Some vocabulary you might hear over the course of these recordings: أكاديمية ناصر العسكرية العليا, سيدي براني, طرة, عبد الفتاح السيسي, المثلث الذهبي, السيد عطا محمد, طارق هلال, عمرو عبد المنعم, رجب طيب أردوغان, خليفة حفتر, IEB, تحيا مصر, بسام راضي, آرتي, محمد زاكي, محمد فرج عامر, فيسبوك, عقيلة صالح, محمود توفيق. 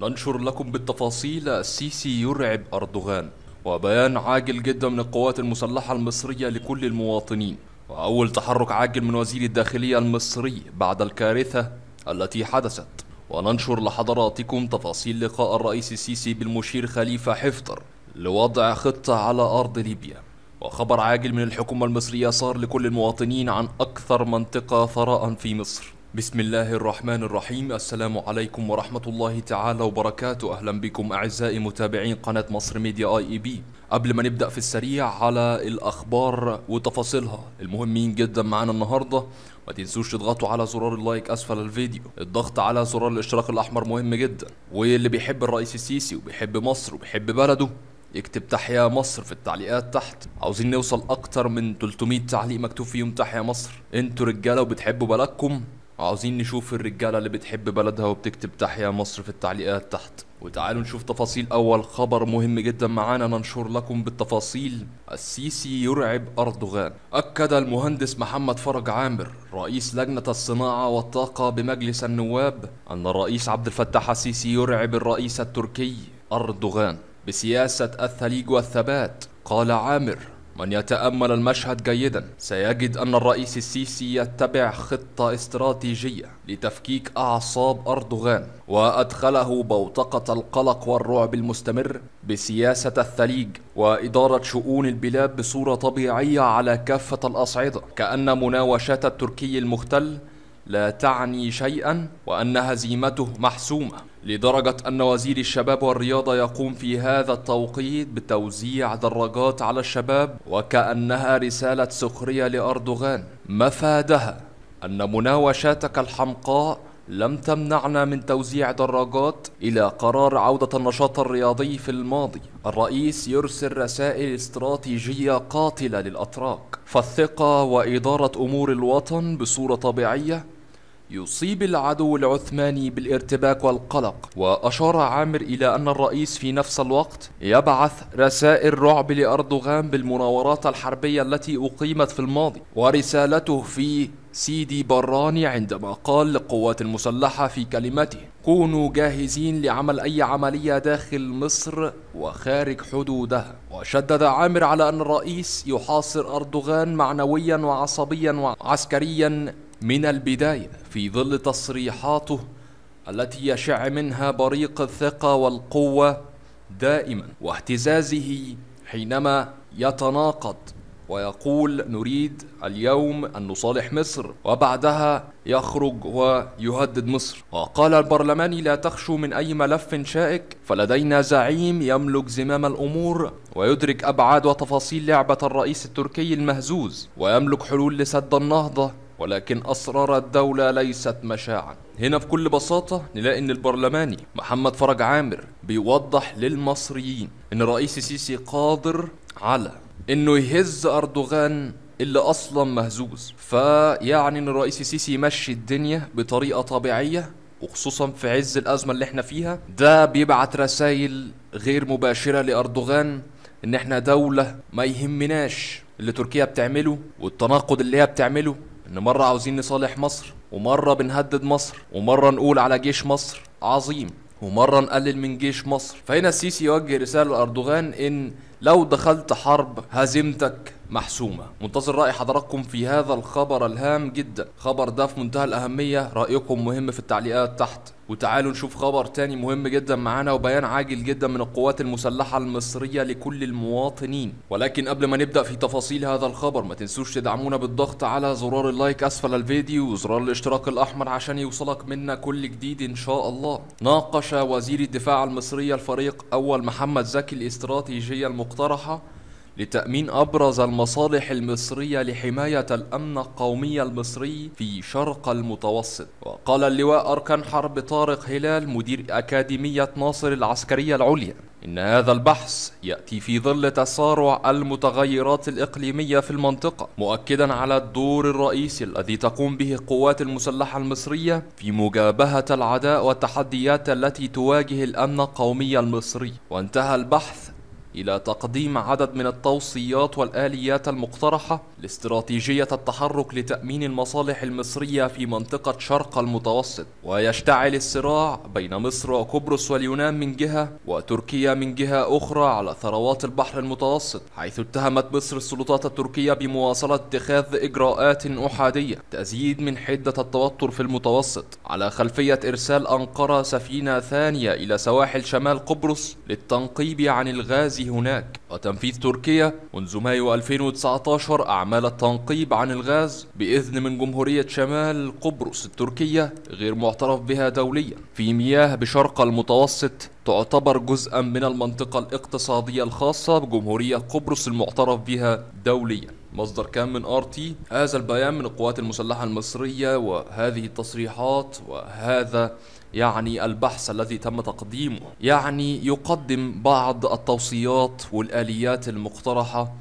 ننشر لكم بالتفاصيل. السيسي يرعب أردوغان، وبيان عاجل جدا من القوات المسلحة المصرية لكل المواطنين، وأول تحرك عاجل من وزير الداخلية المصري بعد الكارثة التي حدثت. وننشر لحضراتكم تفاصيل لقاء الرئيس السيسي بالمشير خليفة حفتر لوضع خطة على أرض ليبيا، وخبر عاجل من الحكومة المصرية صار لكل المواطنين عن أكثر منطقة ثراء في مصر. بسم الله الرحمن الرحيم. السلام عليكم ورحمة الله تعالى وبركاته. أهلا بكم أعزائي متابعين قناة مصر ميديا IEB. قبل ما نبدأ في السريع على الأخبار وتفاصيلها المهمين جدا معنا النهاردة، ما تنسوش تضغطوا على زرار اللايك أسفل الفيديو، الضغط على زرار الاشتراك الأحمر مهم جدا، واللي بيحب الرئيس السيسي وبيحب مصر وبيحب بلده يكتب تحيا مصر في التعليقات تحت. عاوزين نوصل أكتر من 300 تعليق مكتوب فيهم تحيا مصر. انتوا رجالة وبتحبوا بلدكم، عاوزين نشوف الرجالة اللي بتحب بلدها وبتكتب تحيا مصر في التعليقات تحت. وتعالوا نشوف تفاصيل. أول خبر مهم جدا معانا ننشر لكم بالتفاصيل. السيسي يرعب أردوغان. أكد المهندس محمد فرج عامر رئيس لجنة الصناعة والطاقة بمجلس النواب أن الرئيس عبد الفتاح السيسي يرعب الرئيس التركي أردوغان بسياسة الثليج والثبات. قال عامر: من يتأمل المشهد جيدا سيجد أن الرئيس السيسي يتبع خطة استراتيجية لتفكيك أعصاب أردوغان، وأدخله بوتقة القلق والرعب المستمر بسياسة الثليج وإدارة شؤون البلاد بصورة طبيعية على كافة الأصعدة، كأن مناوشات التركي المختل لا تعني شيئا وأن هزيمته محسومة، لدرجة أن وزير الشباب والرياضة يقوم في هذا التوقيت بتوزيع دراجات على الشباب وكأنها رسالة سخرية لأردوغان، مفادها أن مناوشاتك الحمقاء لم تمنعنا من توزيع دراجات إلى قرار عودة النشاط الرياضي في الماضي. الرئيس يرسل رسائل استراتيجية قاتلة للأتراك، فالثقة وإدارة أمور الوطن بصورة طبيعية يصيب العدو العثماني بالارتباك والقلق. وأشار عامر إلى أن الرئيس في نفس الوقت يبعث رسائل رعب لأردوغان بالمناورات الحربية التي أقيمت في الماضي، ورسالته في سيدي براني عندما قال للقوات المسلحة في كلمته: كونوا جاهزين لعمل أي عملية داخل مصر وخارج حدودها. وشدد عامر على أن الرئيس يحاصر أردوغان معنويا وعصبيا وعسكريا من البداية، في ظل تصريحاته التي يشع منها بريق الثقة والقوة دائما، واهتزازه حينما يتناقض ويقول نريد اليوم أن نصالح مصر وبعدها يخرج ويهدد مصر. وقال البرلماني: لا تخشوا من أي ملف شائك، فلدينا زعيم يملك زمام الأمور ويدرك أبعاد وتفاصيل لعبة الرئيس التركي المهزوز، ويملك حلول لسد النهضة، ولكن أسرار الدولة ليست مشاعا. هنا بكل بساطة نلاقي أن البرلماني محمد فرج عامر بيوضح للمصريين أن الرئيس السيسي قادر على أنه يهز أردوغان اللي أصلا مهزوز، فيعني أن الرئيس السيسي يمشي الدنيا بطريقة طبيعية، وخصوصا في عز الأزمة اللي احنا فيها. ده بيبعت رسائل غير مباشرة لأردوغان أن احنا دولة ما يهمناش اللي تركيا بتعمله والتناقض اللي هي بتعمله، إن مرة عاوزين نصالح مصر، ومرة بنهدد مصر، ومرة نقول على جيش مصر عظيم، ومرة نقلل من جيش مصر. فهنا السيسي يوجه رسالة لأردوغان إن لو دخلت حرب هزيمتك محسومة. منتظر رأي حضراتكم في هذا الخبر الهام جدا، خبر ده في منتهى الأهمية، رأيكم مهم في التعليقات تحت. وتعالوا نشوف خبر تاني مهم جدا معانا، وبيان عاجل جدا من القوات المسلحة المصرية لكل المواطنين. ولكن قبل ما نبدأ في تفاصيل هذا الخبر، ما تنسوش تدعمونا بالضغط على زرار اللايك أسفل الفيديو وزرار الاشتراك الأحمر عشان يوصلك منا كل جديد إن شاء الله. ناقش وزير الدفاع المصري الفريق أول محمد زاكي الاستراتيجية المقترحة لتأمين أبرز المصالح المصرية لحماية الأمن القومي المصري في شرق المتوسط. وقال اللواء أركان حرب طارق هلال مدير أكاديمية ناصر العسكرية العليا إن هذا البحث يأتي في ظل تسارع المتغيرات الإقليمية في المنطقة، مؤكدا على الدور الرئيسي الذي تقوم به القوات المسلحة المصرية في مجابهة العداء والتحديات التي تواجه الأمن القومي المصري. وانتهى البحث إلى تقديم عدد من التوصيات والآليات المقترحة لاستراتيجية التحرك لتأمين المصالح المصرية في منطقة شرق المتوسط. ويشتعل الصراع بين مصر وقبرص واليونان من جهة وتركيا من جهة أخرى على ثروات البحر المتوسط، حيث اتهمت مصر السلطات التركية بمواصلة اتخاذ إجراءات أحادية تزيد من حدة التوتر في المتوسط، على خلفية إرسال أنقرة سفينة ثانية إلى سواحل شمال قبرص للتنقيب عن الغاز هناك. وتنفيذ تركيا منذ مايو 2019 أعمال التنقيب عن الغاز بإذن من جمهورية شمال قبرص التركية غير معترف بها دوليا في مياه بشرق المتوسط، تعتبر جزءا من المنطقة الاقتصادية الخاصة بجمهورية قبرص المعترف بها دوليا. مصدر كان من آرتي. هذا البيان من القوات المسلحة المصرية وهذه التصريحات وهذا يعني البحث الذي تم تقديمه، يعني يقدم بعض التوصيات والآليات المقترحة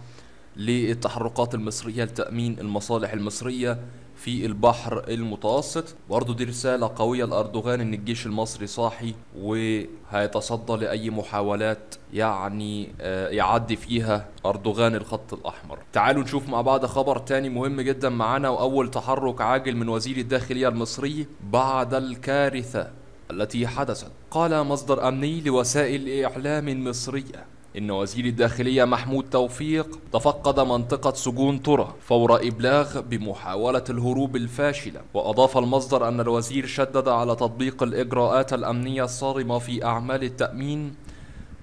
للتحركات المصرية لتأمين المصالح المصرية في البحر المتوسط. برضه دي رسالة قوية لأردوغان إن الجيش المصري صاحي وهيتصدى لأي محاولات يعني يعدي فيها أردوغان الخط الأحمر. تعالوا نشوف مع بعض خبر تاني مهم جدا معانا، وأول تحرك عاجل من وزير الداخلية المصري بعد الكارثة التي حدثت. قال مصدر أمني لوسائل إعلام مصرية إن وزير الداخلية محمود توفيق تفقد منطقة سجون طرة فور إبلاغ بمحاولة الهروب الفاشلة. وأضاف المصدر أن الوزير شدد على تطبيق الإجراءات الأمنية الصارمة في أعمال التأمين،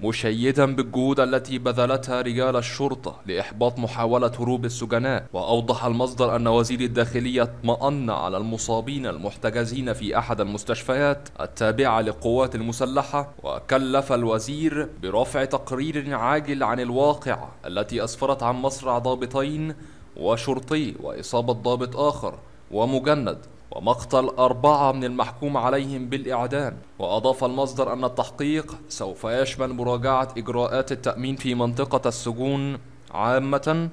مشيدا بالجهود التي بذلتها رجال الشرطة لإحباط محاولة هروب السجناء. وأوضح المصدر أن وزير الداخلية اطمأن على المصابين المحتجزين في أحد المستشفيات التابعة للقوات المسلحة، وكلف الوزير برفع تقرير عاجل عن الواقعة التي أسفرت عن مصرع ضابطين وشرطي وإصابة ضابط آخر ومجند ومقتل 4 من المحكوم عليهم بالإعدام. وأضاف المصدر أن التحقيق سوف يشمل مراجعة إجراءات التأمين في منطقة السجون عامة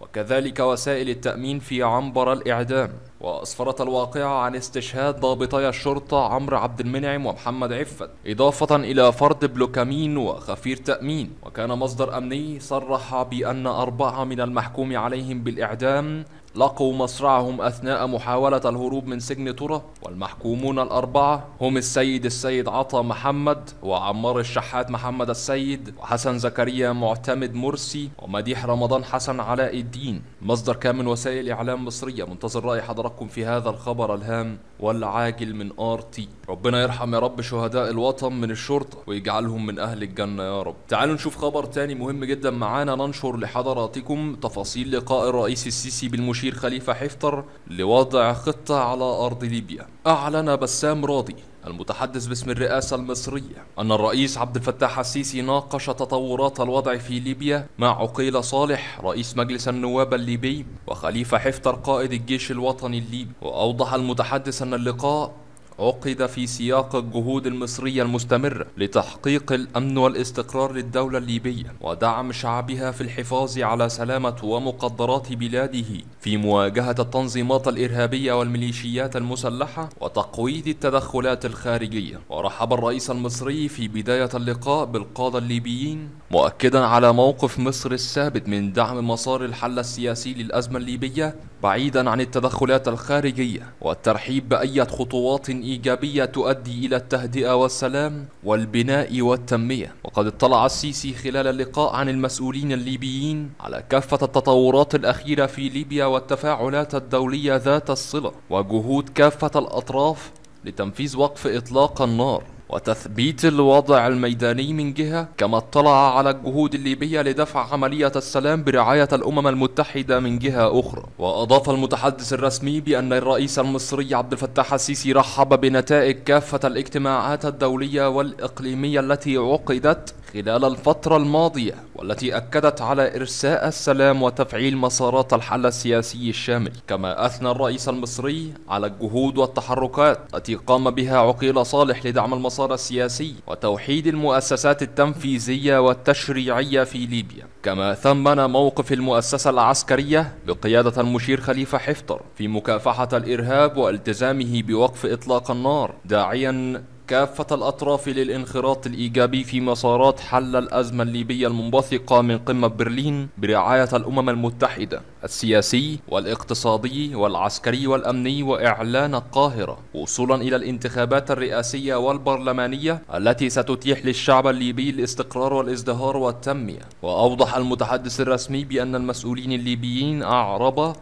وكذلك وسائل التأمين في عنبر الإعدام. وأسفرت الواقعة عن استشهاد ضابطي الشرطة عمرو عبد المنعم ومحمد عفت، إضافة إلى فرد بلوكامين وخفير تأمين. وكان مصدر أمني صرح بأن 4 من المحكوم عليهم بالإعدام لقوا مصرعهم أثناء محاولة الهروب من سجن طرة، والمحكومون 4 هم السيد عطا محمد وعمار الشحات محمد السيد وحسن زكريا معتمد مرسي ومديح رمضان حسن علاء الدين. مصدر كان من وسائل إعلام مصرية. منتظر رأي حضراتكم في هذا الخبر الهام والعاجل من آرتي. ربنا يرحم يا رب شهداء الوطن من الشرطة ويجعلهم من أهل الجنة يا رب. تعالوا نشوف خبر تاني مهم جدا معانا، ننشر لحضراتكم تفاصيل لقاء الرئيس السيسي بالمشير خليفة حفتر لوضع خطة على أرض ليبيا. أعلن بسام راضي المتحدث باسم الرئاسة المصرية أن الرئيس عبد الفتاح السيسي ناقش تطورات الوضع في ليبيا مع عقيلة صالح رئيس مجلس النواب الليبي وخليفة حفتر قائد الجيش الوطني الليبي. وأوضح المتحدث أن اللقاء عقد في سياق الجهود المصرية المستمرة لتحقيق الأمن والاستقرار للدولة الليبية ودعم شعبها في الحفاظ على سلامة ومقدرات بلاده في مواجهة التنظيمات الإرهابية والميليشيات المسلحة وتقويض التدخلات الخارجية. ورحب الرئيس المصري في بداية اللقاء بالقادة الليبيين، مؤكدا على موقف مصر الثابت من دعم مسار الحل السياسي للأزمة الليبية بعيدا عن التدخلات الخارجية، والترحيب بأي خطوات إيجابية تؤدي إلى التهدئة والسلام والبناء والتنمية. وقد اطلع السيسي خلال اللقاء عن المسؤولين الليبيين على كافة التطورات الأخيرة في ليبيا والتفاعلات الدولية ذات الصلة وجهود كافة الأطراف لتنفيذ وقف إطلاق النار وتثبيت الوضع الميداني من جهة، كما اطلع على الجهود الليبية لدفع عملية السلام برعاية الأمم المتحدة من جهة أخرى. وأضاف المتحدث الرسمي بأن الرئيس المصري عبد الفتاح السيسي رحب بنتائج كافة الاجتماعات الدولية والإقليمية التي عقدت خلال الفترة الماضية والتي أكدت على إرساء السلام وتفعيل مسارات الحل السياسي الشامل. كما أثنى الرئيس المصري على الجهود والتحركات التي قام بها عقيلة صالح لدعم المسار السياسي وتوحيد المؤسسات التنفيذية والتشريعية في ليبيا. كما ثمن موقف المؤسسة العسكرية بقيادة المشير خليفة حفتر في مكافحة الإرهاب والتزامه بوقف إطلاق النار، داعيا كافة الأطراف للانخراط الإيجابي في مسارات حل الأزمة الليبية المنبثقة من قمة برلين برعاية الأمم المتحدة السياسي والاقتصادي والعسكري والأمني وإعلان القاهرة، وصولا إلى الانتخابات الرئاسية والبرلمانية التي ستتيح للشعب الليبي الاستقرار والازدهار والتنمية. وأوضح المتحدث الرسمي بأن المسؤولين الليبيين أعرب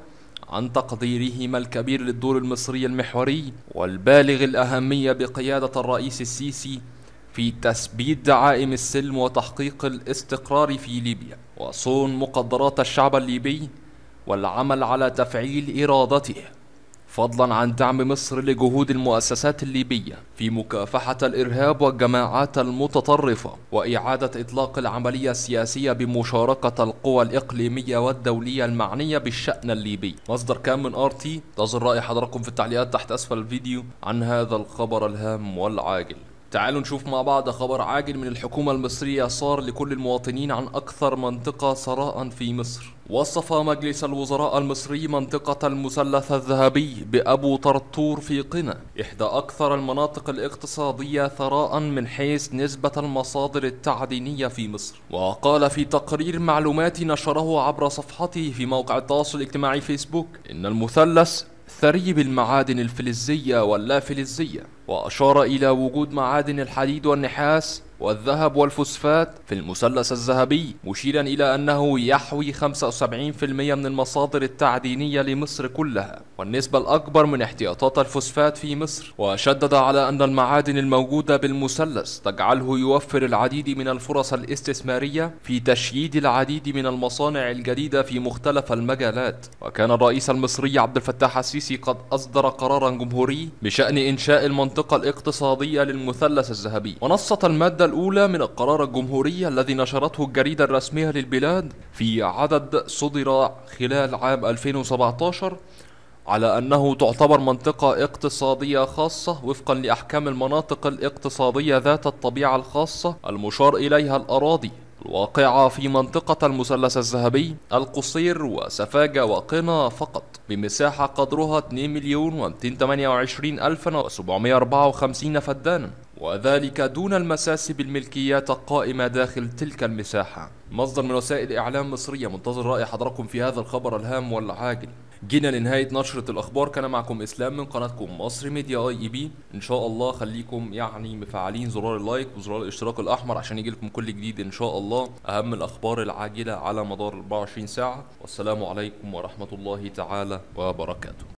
عن تقديرهما الكبير للدور المصري المحوري والبالغ الأهمية بقيادة الرئيس السيسي في تثبيت دعائم السلم وتحقيق الاستقرار في ليبيا، وصون مقدرات الشعب الليبي والعمل على تفعيل إرادته، فضلا عن دعم مصر لجهود المؤسسات الليبية في مكافحة الإرهاب والجماعات المتطرفة وإعادة إطلاق العملية السياسية بمشاركة القوى الإقليمية والدولية المعنية بالشأن الليبي. مصدر كان من آرتي. تظهر رأي حضراتكم في التعليقات تحت أسفل الفيديو عن هذا الخبر الهام والعاجل. تعالوا نشوف مع بعض خبر عاجل من الحكومة المصرية صار لكل المواطنين عن أكثر منطقة ثراء في مصر. وصف مجلس الوزراء المصري منطقة المثلث الذهبي بأبو طرطور في قنا إحدى أكثر المناطق الاقتصادية ثراء من حيث نسبة المصادر التعدينية في مصر. وقال في تقرير معلومات نشره عبر صفحته في موقع التواصل الاجتماعي فيسبوك إن المثلث ثري بالمعادن الفلزية واللا فلزية، وأشار إلى وجود معادن الحديد والنحاس والذهب والفوسفات في المثلث الذهبي، مشيرا إلى أنه يحوي 75% من المصادر التعدينية لمصر كلها والنسبة الأكبر من احتياطات الفوسفات في مصر. وشدد على أن المعادن الموجودة بالمثلث تجعله يوفر العديد من الفرص الاستثمارية في تشييد العديد من المصانع الجديدة في مختلف المجالات. وكان الرئيس المصري عبد الفتاح السيسي قد أصدر قرارا جمهوري بشأن إنشاء المنطقة الاقتصادية للمثلث الذهبي، ونصت المادة الأولى من القرار الجمهوري الذي نشرته الجريدة الرسمية للبلاد في عدد صدر خلال عام 2017 على أنه تعتبر منطقة اقتصادية خاصة وفقا لأحكام المناطق الاقتصادية ذات الطبيعة الخاصة المشار إليها الأراضي الواقعة في منطقة المثلث الذهبي القصير وسفاجة وقنا فقط بمساحة قدرها 2,228,754 فدانا، وذلك دون المساس بالملكيات القائمة داخل تلك المساحة. مصدر من وسائل إعلام مصرية. منتظر رأي حضراتكم في هذا الخبر الهام والعاجل. جينا لنهاية نشرة الأخبار. كان معكم إسلام من قناتكم مصر ميديا IEB. إن شاء الله خليكم مفعلين زرار اللايك وزرار الاشتراك الأحمر عشان يجيلكم كل جديد إن شاء الله، أهم الأخبار العاجلة على مدار 24 ساعة. والسلام عليكم ورحمة الله تعالى وبركاته.